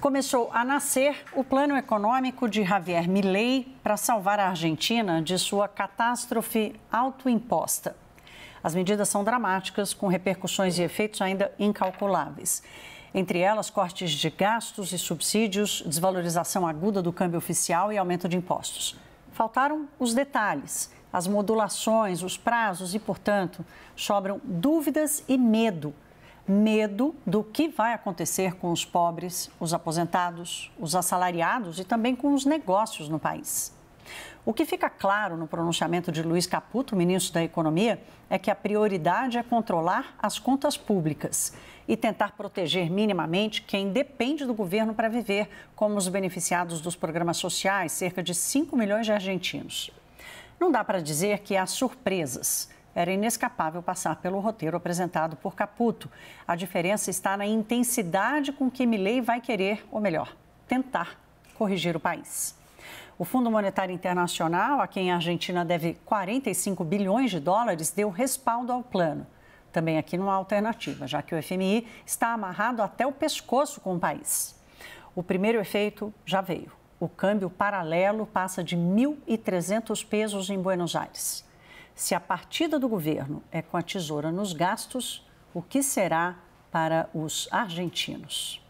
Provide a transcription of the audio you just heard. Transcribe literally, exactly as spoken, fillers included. começou a nascer o plano econômico de Javier Milei para salvar a Argentina de sua catástrofe autoimposta. As medidas são dramáticas, com repercussões e efeitos ainda incalculáveis. Entre elas, cortes de gastos e subsídios, desvalorização aguda do câmbio oficial e aumento de impostos. Faltaram os detalhes, as modulações, os prazos e, portanto, sobram dúvidas e medo. Medo do que vai acontecer com os pobres, os aposentados, os assalariados e também com os negócios no país. O que fica claro no pronunciamento de Luiz Caputo, ministro da Economia, é que a prioridade é controlar as contas públicas e tentar proteger minimamente quem depende do governo para viver, como os beneficiados dos programas sociais, cerca de cinco milhões de argentinos. Não dá para dizer que há surpresas. Era inescapável passar pelo roteiro apresentado por Caputo. A diferença está na intensidade com que Milei vai querer, ou melhor, tentar corrigir o país. O Fundo Monetário Internacional, a quem a Argentina deve quarenta e cinco bilhões de dólares, deu respaldo ao plano. Também aqui não há alternativa, já que o F M I está amarrado até o pescoço com o país. O primeiro efeito já veio. O câmbio paralelo passa de mil e trezentos pesos em Buenos Aires. Se a partida do governo é com a tesoura nos gastos, o que será para os argentinos?